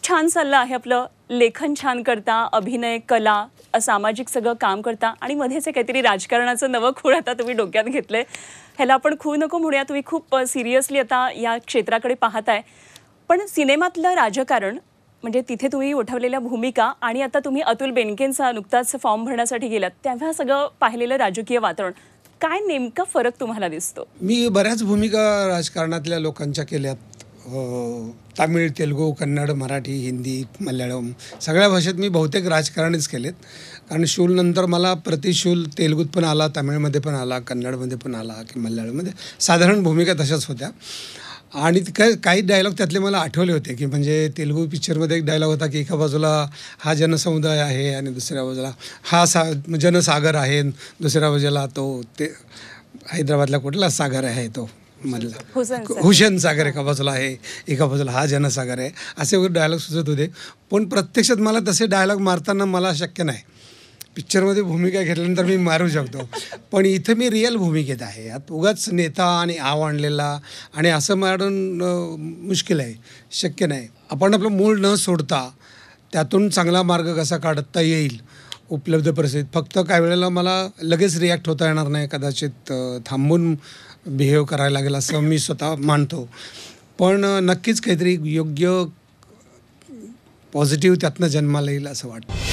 खूप छान सल्ला आहे, आपलं लेखन छान करता, अभिनय, कला, सामाजिक सगळं काम करता आणि मध्येच काहीतरी राजकारणाचं नवं खूळ आता तुम्ही डोक्यात घेतलंय, ह्याला आपण खूळ नको म्हणूया, तुम्ही खूप सिरियसली आता या क्षेत्राकडे पाहताय। पण सिनेमातलं राजकारण म्हणजे तिथे तुम्ही उठवलेल्या भूमिका आणि आता तुम्ही अतुल बेनकेंचा नुकताच फॉर्म भरण्यासाठी गेलात तेव्हा सगळं पाहिलेलं राजकीय वातावरण, काय नेमका फरक तुम्हाला दिसतो? मी बऱ्याच भूमिका राजकारणातल्या लोकांच्या केल्यात, तमिळ, तेलुगू, कन्नड, मराठी, हिंदी, मल्याळम सगळ्या भाषेत मी बहुतेक राजकारणच केलेत, कारण शूलनंतर मला प्रतिशूल तेलुगूत पण आला, तमिळमध्ये पण आला, कन्नडमध्ये पण आला की मल्याळममध्ये, साधारण भूमिका तशाच होत्या। आणि काही डायलॉग त्यातले मला आठवले होते की म्हणजे तेलुगू पिक्चरमध्ये एक डायलॉग होता की एका बाजूला हा जनसमुदाय आहे आणि दुसऱ्या बाजूला हा जनसागर आहे, दुसऱ्या बाजूला तो ते हैदराबादला कुठला सागर आहे तो मधला हुसेन सागर एका बाजूला आहे, एका बाजूला हा जनसागर आहे, असे वगैरे डायलॉग सुचत होते। पण प्रत्यक्षात मला तसे डायलॉग मारताना मला शक्य नाही, पिक्चरमध्ये भूमिका घेतल्यानंतर मी मारू शकतो पण इथे मी रिअल भूमिकेत आहे, यात उगाच नेता आणि आव आणलेला आणि असं मारून मुश्किल आहे, शक्य नाही। आपण आपलं मूळ न सोडता त्यातून चांगला मार्ग कसा काढता येईल उपलब्ध परिस्थितीत, फक्त काही वेळेला मला लगेच रिॲक्ट होता येणार नाही, कदाचित थांबून बिहेव करायला लागेल असं मी स्वतः मानतो। पण नक्कीच काहीतरी योग्य पॉझिटिव्ह त्यातनं जन्माला येईल असं वाटतं।